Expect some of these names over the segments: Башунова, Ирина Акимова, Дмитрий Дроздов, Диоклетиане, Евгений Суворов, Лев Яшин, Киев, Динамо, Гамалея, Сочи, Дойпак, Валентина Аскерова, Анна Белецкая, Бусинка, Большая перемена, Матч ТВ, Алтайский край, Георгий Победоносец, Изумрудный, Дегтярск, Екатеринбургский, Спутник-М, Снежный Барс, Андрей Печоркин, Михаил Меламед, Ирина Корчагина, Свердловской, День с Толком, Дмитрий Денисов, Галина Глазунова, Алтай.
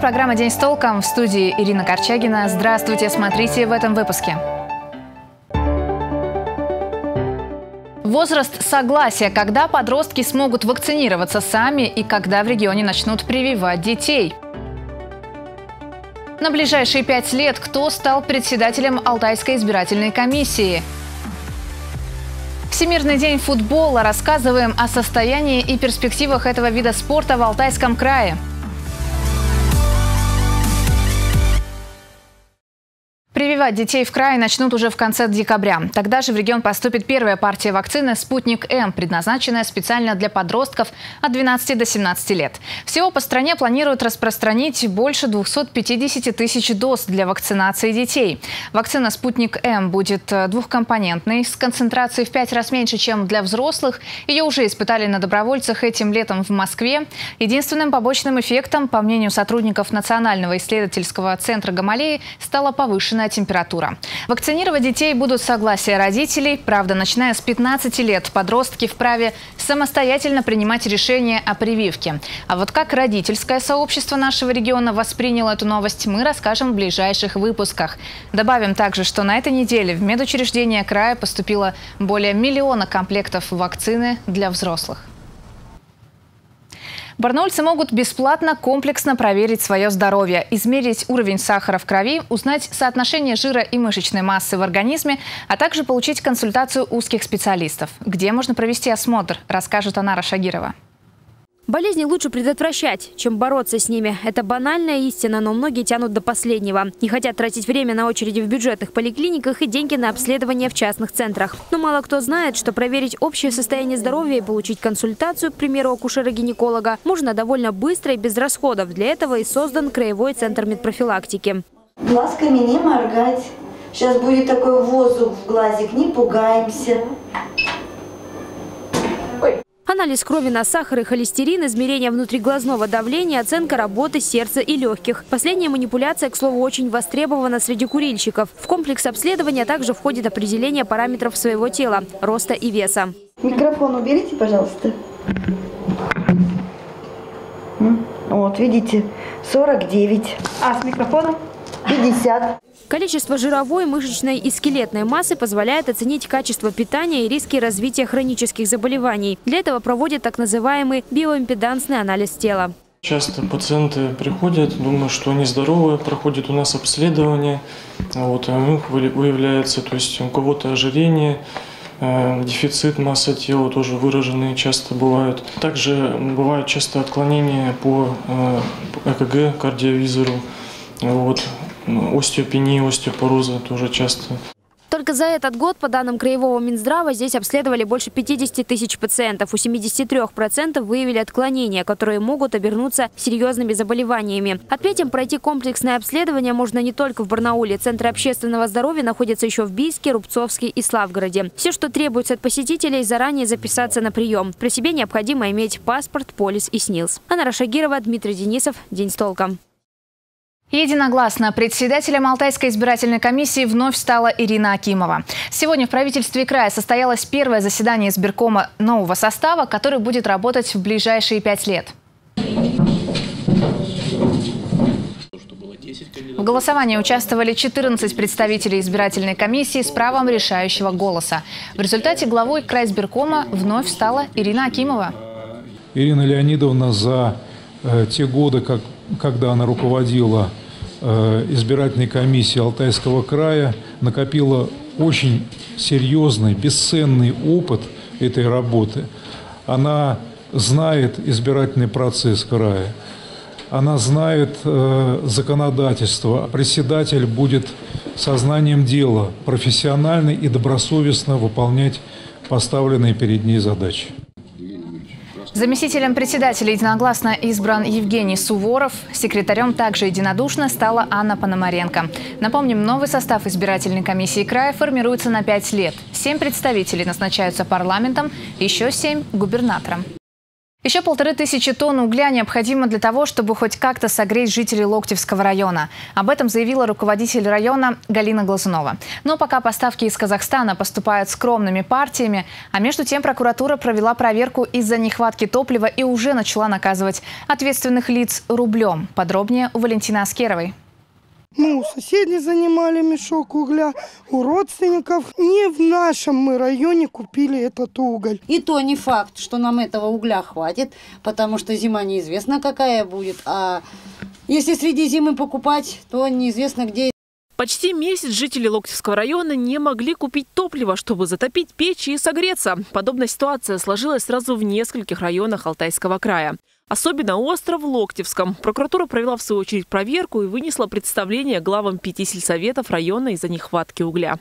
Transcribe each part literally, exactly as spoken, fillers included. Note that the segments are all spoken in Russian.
программа «День с толком», в студии Ирина Корчагина. Здравствуйте, смотрите в этом выпуске. Возраст согласия, когда подростки смогут вакцинироваться сами и когда в регионе начнут прививать детей. На ближайшие пять лет кто стал председателем Алтайской избирательной комиссии? Всемирный день футбола. Рассказываем о состоянии и перспективах этого вида спорта в Алтайском крае. Прививать детей в крае начнут уже в конце декабря. Тогда же в регион поступит первая партия вакцины «Спутник-М», предназначенная специально для подростков от двенадцати до семнадцати лет. Всего по стране планируют распространить больше двухсот пятидесяти тысяч доз для вакцинации детей. Вакцина «Спутник-М» будет двухкомпонентной, с концентрацией в пять раз меньше, чем для взрослых. Ее уже испытали на добровольцах этим летом в Москве. Единственным побочным эффектом, по мнению сотрудников Национального исследовательского центра Гамалеи, стала повышенная температура. Вакцинировать детей будут согласие родителей. Правда, начиная с пятнадцати лет подростки вправе самостоятельно принимать решение о прививке. А вот как родительское сообщество нашего региона восприняло эту новость, мы расскажем в ближайших выпусках. Добавим также, что на этой неделе в медучреждение края поступило более миллиона комплектов вакцины для взрослых. Барнаульцы могут бесплатно комплексно проверить свое здоровье, измерить уровень сахара в крови, узнать соотношение жира и мышечной массы в организме, а также получить консультацию узких специалистов. Где можно провести осмотр, расскажет Анара Шагирова. Болезни лучше предотвращать, чем бороться с ними. Это банальная истина, но многие тянут до последнего. Не хотят тратить время на очереди в бюджетных поликлиниках и деньги на обследование в частных центрах. Но мало кто знает, что проверить общее состояние здоровья и получить консультацию, к примеру, акушера-гинеколога, можно довольно быстро и без расходов. Для этого и создан краевой центр медпрофилактики. Глазками не моргать. Сейчас будет такой воздух в глазик, не пугаемся. Анализ крови на сахар и холестерин, измерение внутриглазного давления, оценка работы сердца и легких. Последняя манипуляция, к слову, очень востребована среди курильщиков. В комплекс обследования также входит определение параметров своего тела, роста и веса. Микрофон уберите, пожалуйста. Вот, видите, сорок девять. А с микрофоном? пятьдесят. Количество жировой, мышечной и скелетной массы позволяет оценить качество питания и риски развития хронических заболеваний. Для этого проводят так называемый биоимпедансный анализ тела. Часто пациенты приходят, думают, что они здоровы, проходят у нас обследование, вот, а у них выявляется, то есть у кого-то ожирение, э, дефицит массы тела тоже выраженные часто бывают. Также бывают часто отклонения по э, ЭКГ, кардиовизору. Вот. Остеопения, остеопороза тоже часто. Только за этот год, по данным краевого Минздрава, здесь обследовали больше пятидесяти тысяч пациентов. У семидесяти трёх процентов выявили отклонения, которые могут обернуться серьезными заболеваниями. Отметим, пройти комплексное обследование можно не только в Барнауле. Центры общественного здоровья находятся еще в Бийске, Рубцовске и Славгороде. Все, что требуется от посетителей, заранее записаться на прием. При себе необходимо иметь паспорт, полис и СНИЛС. Анара Шагирова, Дмитрий Денисов. День с толком. Единогласно председателем Алтайской избирательной комиссии вновь стала Ирина Акимова. Сегодня в правительстве края состоялось первое заседание избиркома нового состава, который будет работать в ближайшие пять лет. В голосовании участвовали четырнадцать представителей избирательной комиссии с правом решающего голоса. В результате главой крайизбиркома вновь стала Ирина Акимова. Ирина Леонидовна за э, те годы, как, когда она руководила избирательной комиссии Алтайского края, накопила очень серьезный, бесценный опыт этой работы. Она знает избирательный процесс края, она знает э, законодательство. Председатель будет сознанием дела профессионально и добросовестно выполнять поставленные перед ней задачи. Заместителем председателя единогласно избран Евгений Суворов. Секретарем также единодушно стала Анна Пономаренко. Напомним, новый состав избирательной комиссии края формируется на пять лет. семь представителей назначаются парламентом, еще семь – губернатором. Еще полторы тысячи тонн угля необходимо для того, чтобы хоть как-то согреть жителей Локтевского района. Об этом заявила руководитель района Галина Глазунова. Но пока поставки из Казахстана поступают скромными партиями, а между тем прокуратура провела проверку из-за нехватки топлива и уже начала наказывать ответственных лиц рублем. Подробнее у Валентины Аскеровой. Мы у соседей занимали мешок угля, у родственников. Не в нашем мы районе купили этот уголь. И то не факт, что нам этого угля хватит, потому что зима неизвестно какая будет. А если среди зимы покупать, то неизвестно где. Почти месяц жители Локтевского района не могли купить топливо, чтобы затопить печи и согреться. Подобная ситуация сложилась сразу в нескольких районах Алтайского края. Особенно остро в Локтевском. Прокуратура провела в свою очередь проверку и вынесла представление главам пяти сельсоветов района из-за нехватки угля.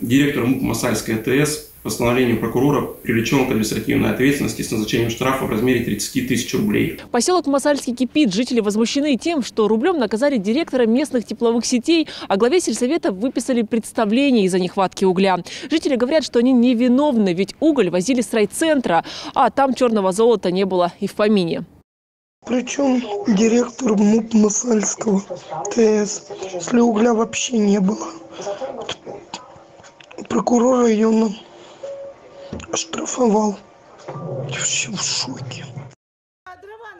Директор МУП Масальской АТС постановлением прокурора привлечен к административной ответственности с назначением штрафа в размере тридцати тысяч рублей. Поселок Масальский кипит. Жители возмущены тем, что рублем наказали директора местных тепловых сетей, а главе сельсовета выписали представление из-за нехватки угля. Жители говорят, что они невиновны, ведь уголь возили с райцентра, а там черного золота не было и в помине. Причем директор МУП Масальского ТС, если угля вообще не было, прокурор района оштрафовал. Я вообще в шоке.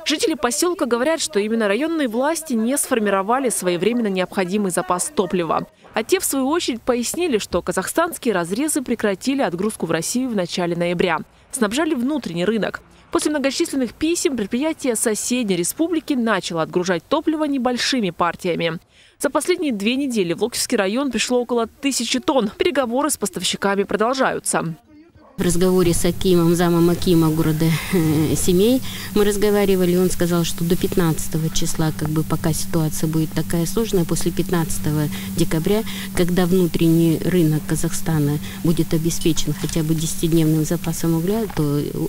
Жители поселка говорят, что именно районные власти не сформировали своевременно необходимый запас топлива. А те, в свою очередь, пояснили, что казахстанские разрезы прекратили отгрузку в Россию в начале ноября. Снабжали внутренний рынок. После многочисленных писем предприятие соседней республики начало отгружать топливо небольшими партиями. За последние две недели в Локтевский район пришло около тысячи тонн. Переговоры с поставщиками продолжаются. В разговоре с Акимом, замом Акима города э, Семей, мы разговаривали, он сказал, что до пятнадцатого числа, как бы пока ситуация будет такая сложная, после пятнадцатого декабря, когда внутренний рынок Казахстана будет обеспечен хотя бы десятидневным запасом угля, то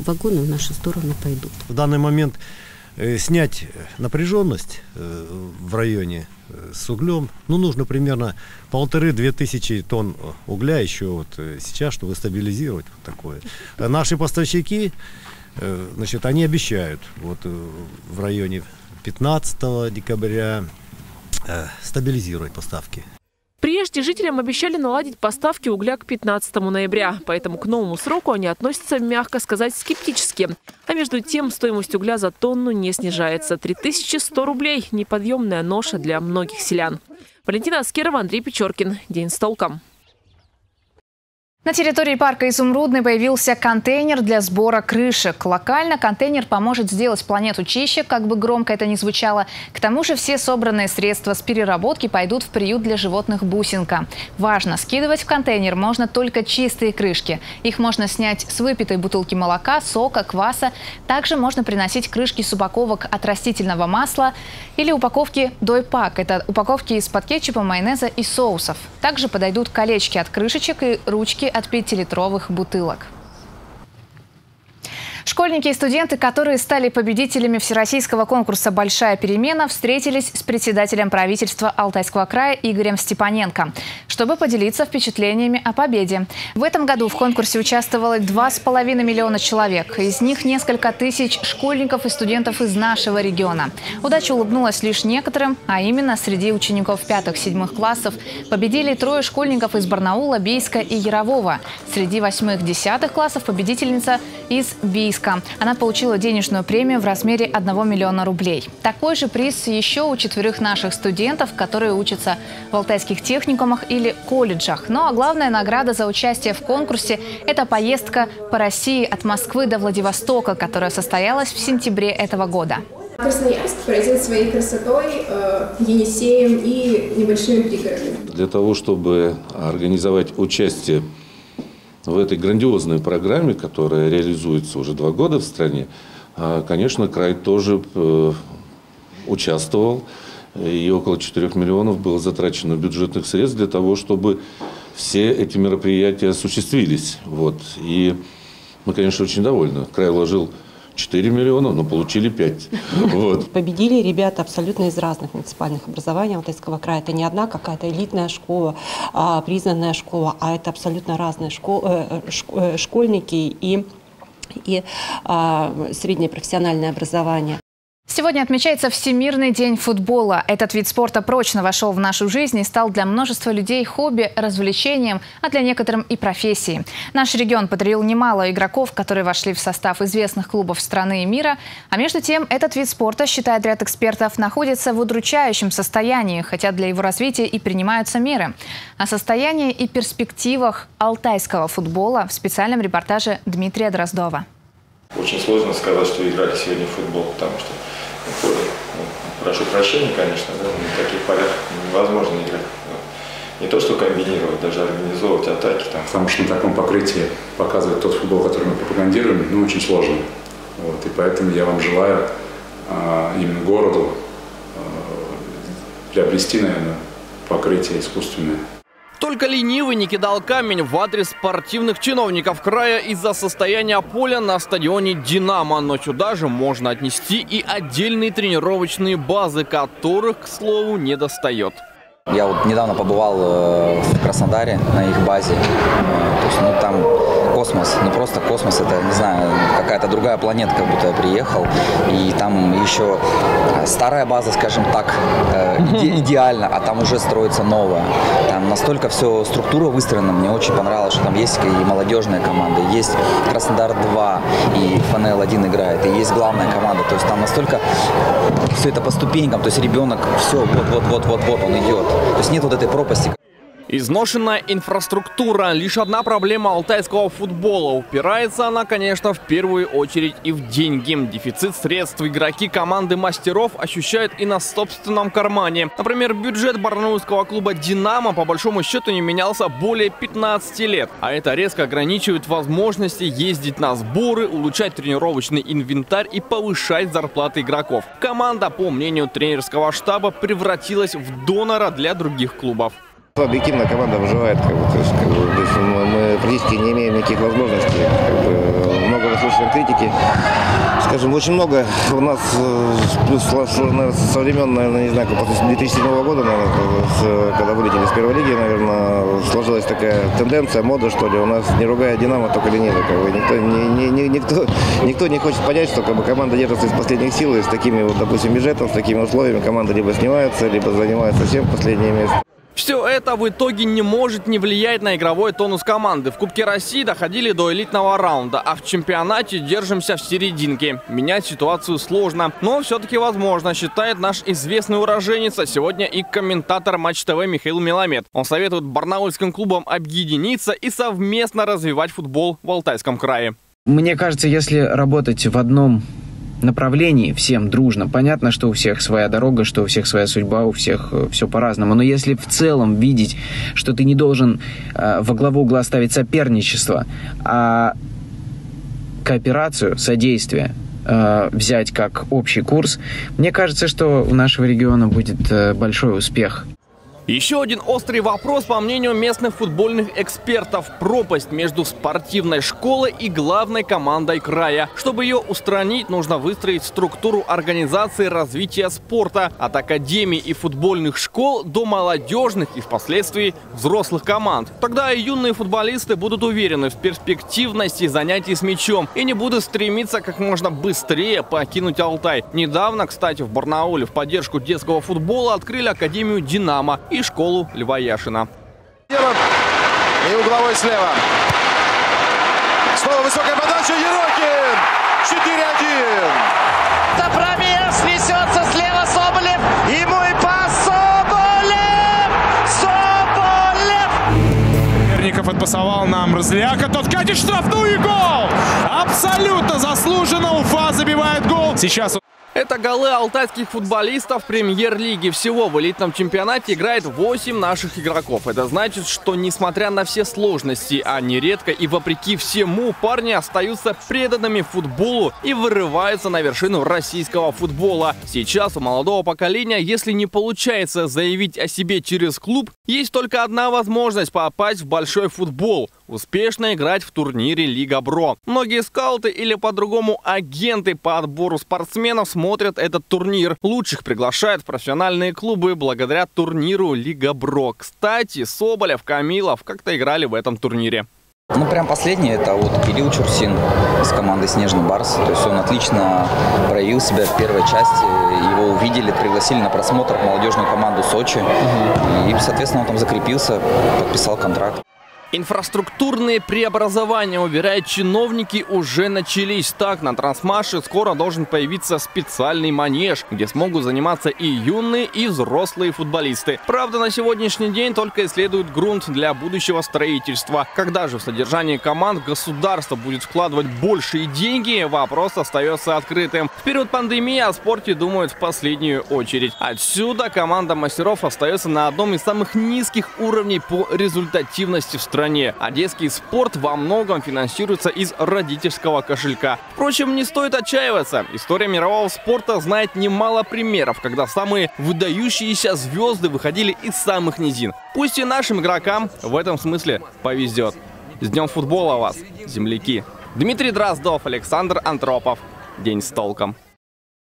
вагоны в нашу сторону пойдут. В данный момент э, снять напряженность э, в районе э, с углем, ну, нужно примерно полторы-две тысячи тонн угля еще вот сейчас, чтобы стабилизировать вот такое. Наши поставщики, значит, они обещают вот в районе пятнадцатого декабря стабилизировать поставки. Прежде жителям обещали наладить поставки угля к пятнадцатому ноября, поэтому к новому сроку они относятся, мягко сказать, скептически. А между тем стоимость угля за тонну не снижается. три тысячи сто рублей – неподъемная ноша для многих селян. Валентина Аскерова, Андрей Печоркин. День с толком. На территории парка «Изумрудный» появился контейнер для сбора крышек. Локально контейнер поможет сделать планету чище, как бы громко это ни звучало. К тому же все собранные средства с переработки пойдут в приют для животных «Бусинка». Важно, скидывать в контейнер можно только чистые крышки. Их можно снять с выпитой бутылки молока, сока, кваса. Также можно приносить крышки с упаковок от растительного масла или упаковки «Дойпак». Это упаковки из-под кетчупа, майонеза и соусов. Также подойдут колечки от крышечек и ручки от пятилитровых бутылок. Школьники и студенты, которые стали победителями всероссийского конкурса «Большая перемена», встретились с председателем правительства Алтайского края Игорем Степаненко, чтобы поделиться впечатлениями о победе. В этом году в конкурсе участвовало два с половиной миллиона человек. Из них несколько тысяч школьников и студентов из нашего региона. Удача улыбнулась лишь некоторым, а именно среди учеников пятых-седьмых классов победили трое школьников из Барнаула, Бийска и Ярового. Среди восьмых-десятых классов победительница из Бийска. Она получила денежную премию в размере одного миллиона рублей. Такой же приз еще у четверых наших студентов, которые учатся в алтайских техникумах или колледжах. Ну а главная награда за участие в конкурсе – это поездка по России от Москвы до Владивостока, которая состоялась в сентябре этого года. Красноярск поразил своей красотой, Енисеем и небольшими пригородами. Для того, чтобы организовать участие в этой грандиозной программе, которая реализуется уже два года в стране, конечно, край тоже участвовал. И около четырёх миллионов было затрачено бюджетных средств для того, чтобы все эти мероприятия осуществились. Вот. И мы, конечно, очень довольны. Край вложил четыре миллиона, но получили пять. Вот. Победили ребята абсолютно из разных муниципальных образований Алтайского края. Это не одна какая-то элитная школа, признанная школа, а это абсолютно разные школ... школьники и и а, среднее профессиональное образование. Сегодня отмечается Всемирный день футбола. Этот вид спорта прочно вошел в нашу жизнь и стал для множества людей хобби, развлечением, а для некоторых и профессией. Наш регион подарил немало игроков, которые вошли в состав известных клубов страны и мира. А между тем, этот вид спорта, считает ряд экспертов, находится в удручающем состоянии, хотя для его развития и принимаются меры. О состоянии и перспективах алтайского футбола в специальном репортаже Дмитрия Дроздова. Очень сложно сказать, что играли сегодня в футбол, потому что, прошу прощения, конечно, да, на таких полях невозможно играть. Не то, что комбинировать, даже организовывать атаки. Там. Потому что на таком покрытии показывать тот футбол, который мы пропагандируем, ну, очень сложно. Вот, и поэтому я вам желаю а, именно городу а, приобрести, наверное, покрытие искусственное. Только ленивый не кидал камень в адрес спортивных чиновников края из-за состояния поля на стадионе «Динамо». Но сюда же можно отнести и отдельные тренировочные базы, которых, к слову, не достает. Я вот недавно побывал в Краснодаре на их базе. То есть, ну, там космос, ну просто космос, это, не знаю, какая-то другая планета, как будто я приехал. И там еще старая база, скажем так, иде идеально, а там уже строится новая. Там настолько все, структура выстроена, мне очень понравилось, что там есть и молодежная команда, есть Краснодар два, и Эф Эн Эл один играет, и есть главная команда. То есть там настолько все это по ступенькам, то есть ребенок, все, вот-вот-вот-вот-вот он идет. То есть нет вот этой пропасти. Изношенная инфраструктура – лишь одна проблема алтайского футбола. Упирается она, конечно, в первую очередь и в деньги. Дефицит средств игроки команды мастеров ощущают и на собственном кармане. Например, бюджет барнаульского клуба «Динамо» по большому счету не менялся более пятнадцати лет. А это резко ограничивает возможности ездить на сборы, улучшать тренировочный инвентарь и повышать зарплаты игроков. Команда, по мнению тренерского штаба, превратилась в донора для других клубов. Объективно команда выживает, как бы, то есть, как бы, то есть мы практически не имеем никаких возможностей, как бы, много слушаем критики, скажем, очень много у нас, плюс, наверное, со времен, наверное, не знаю, после две тысячи седьмого года, наверное, когда вылетели с первой лиги, наверное, сложилась такая тенденция, мода, что ли, у нас не ругает «Динамо», только ленивый, как бы, никто, не, не, никто, никто не хочет понять, что, как бы, команда держится из последних сил, и с такими, вот, допустим, бюджетом, с такими условиями команда либо снимается, либо занимается всем в последние месяцы. Все это в итоге не может не влиять на игровой тонус команды. В Кубке России доходили до элитного раунда, а в чемпионате держимся в серединке. Менять ситуацию сложно, но все-таки возможно, считает наш известный уроженец, а сегодня и комментатор Матч ТВ Михаил Меламед. Он советует барнаульским клубам объединиться и совместно развивать футбол в Алтайском крае. Мне кажется, если работать в одном направлении всем дружно. Понятно, что у всех своя дорога, что у всех своя судьба, у всех все по-разному. Но если в целом видеть, что ты не должен э, во главу угла ставить соперничество, а кооперацию, содействие э, взять как общий курс, мне кажется, что у нашего региона будет э, большой успех. Еще один острый вопрос, по мнению местных футбольных экспертов, пропасть между спортивной школой и главной командой края. Чтобы ее устранить, нужно выстроить структуру организации развития спорта от академий и футбольных школ до молодежных и впоследствии взрослых команд. Тогда и юные футболисты будут уверены в перспективности занятий с мячом и не будут стремиться как можно быстрее покинуть Алтай. Недавно, кстати, в Барнауле в поддержку детского футбола открыли академию «Динамо» и школу Льва Яшина. И угловой слева. Снова высокая подача. Ерокин. четыре один. Да, промес несется слева Соболев. Ему и пас. Соболев! Соболев! Соперников отпасовал нам Разляка. Тот катит штрафную и гол. Абсолютно заслуженно Уфа забивает гол. Сейчас он... Это голы алтайских футболистов премьер-лиги. Всего в элитном чемпионате играет восемь наших игроков. Это значит, что несмотря на все сложности, а нередко и вопреки всему, парни остаются преданными футболу и вырываются на вершину российского футбола. Сейчас у молодого поколения, если не получается заявить о себе через клуб, есть только одна возможность попасть в большой футбол. Успешно играть в турнире «Лига Бро». Многие скауты или по-другому агенты по отбору спортсменов смотрят этот турнир. Лучших приглашают в профессиональные клубы благодаря турниру «Лига Бро». Кстати, Соболев, Камилов как-то играли в этом турнире. Ну, прям последний – это вот Кирилл Чурсин из команды «Снежный Барс». То есть он отлично проявил себя в первой части. Его увидели, пригласили на просмотр молодежную команду «Сочи». Угу. И, соответственно, он там закрепился, подписал контракт. Инфраструктурные преобразования, уверяют чиновники, уже начались. Так, на Трансмаше скоро должен появиться специальный манеж, где смогут заниматься и юные, и взрослые футболисты. Правда, на сегодняшний день только исследуют грунт для будущего строительства. Когда же в содержании команд государство будет вкладывать большие деньги, вопрос остается открытым. В период пандемии о спорте думают в последнюю очередь. Отсюда команда мастеров остается на одном из самых низких уровней по результативности в стране. А детский спорт во многом финансируется из родительского кошелька. Впрочем, не стоит отчаиваться. История мирового спорта знает немало примеров, когда самые выдающиеся звезды выходили из самых низин. Пусть и нашим игрокам в этом смысле повезет. С днем футбола вас, земляки! Дмитрий Дроздов, Александр Антропов. День с толком.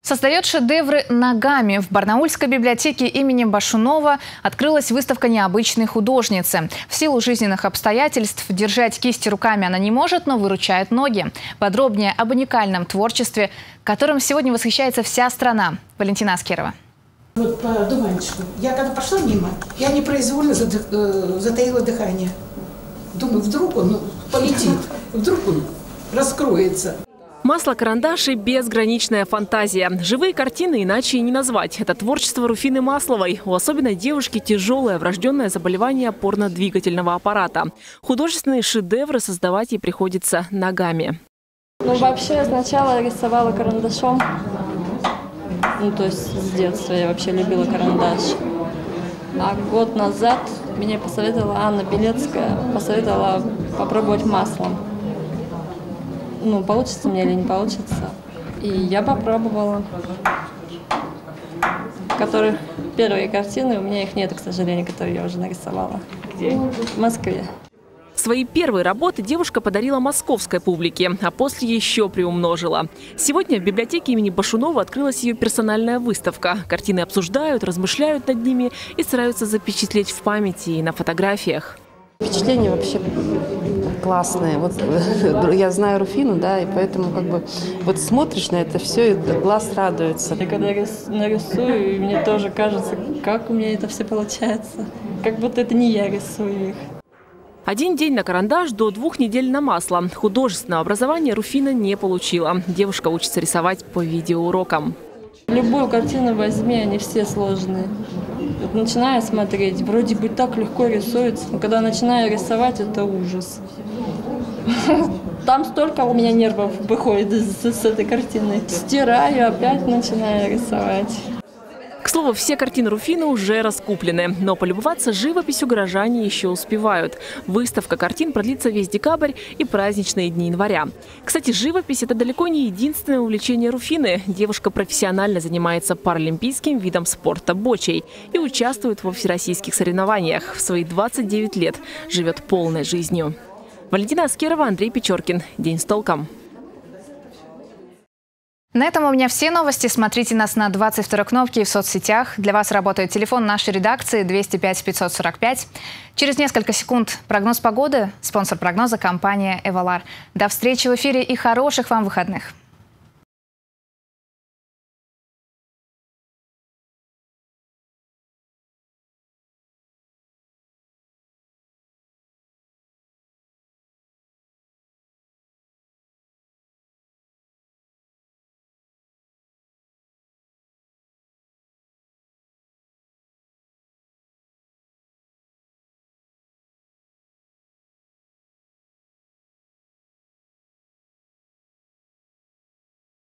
Создает шедевры ногами. В Барнаульской библиотеке имени Башунова открылась выставка необычной художницы. В силу жизненных обстоятельств держать кисти руками она не может, но выручает ноги. Подробнее об уникальном творчестве, которым сегодня восхищается вся страна. Валентина Аскерова. Вот по дуванчику. Я когда пошла мимо, я непроизвольно задых... затаила дыхание. Думаю, вдруг он полетит, вдруг он раскроется. Масло-карандаш и безграничная фантазия. Живые картины иначе и не назвать. Это творчество Руфины Масловой. У особенной девушки тяжелое врожденное заболевание опорно-двигательного аппарата. Художественные шедевры создавать ей приходится ногами. Ну вообще я сначала рисовала карандашом. Ну то есть с детства я вообще любила карандаш. А год назад мне посоветовала Анна Белецкая, посоветовала попробовать маслом. Ну, получится мне или не получится. И я попробовала. Которые первые картины, у меня их нет, к сожалению, которые я уже нарисовала. Где? В Москве. Свои первые работы девушка подарила московской публике, а после еще приумножила. Сегодня в библиотеке имени Башунова открылась ее персональная выставка. Картины обсуждают, размышляют над ними и стараются запечатлеть в памяти и на фотографиях. Впечатление вообще классное. Вот я знаю Руфину, да, и поэтому как бы вот смотришь на это все, и глаз радуется. Я когда нарисую, мне тоже кажется, как у меня это все получается. Как будто это не я рисую их. Один день на карандаш до двух недель на масло. Художественного образования Руфина не получила. Девушка учится рисовать по видеоурокам. Любую картину возьми, они все сложные. Начинаю смотреть, вроде бы так легко рисуется, но когда начинаю рисовать, это ужас. Там столько у меня нервов выходит с этой картины. Стираю, опять начинаю рисовать. К слову, все картины Руфины уже раскуплены, но полюбоваться живописью горожане еще успевают. Выставка картин продлится весь декабрь и праздничные дни января. Кстати, живопись – это далеко не единственное увлечение Руфины. Девушка профессионально занимается паралимпийским видом спорта бочей и участвует во всероссийских соревнованиях. В свои двадцать девять лет живет полной жизнью. Валентина Аскерова, Андрей Печоркин. День с толком. На этом у меня все новости. Смотрите нас на двадцать второй кнопке и в соцсетях. Для вас работает телефон нашей редакции двести пять пятьсот сорок пять. Через несколько секунд прогноз погоды. Спонсор прогноза – компания «Эвалар». До встречи в эфире и хороших вам выходных.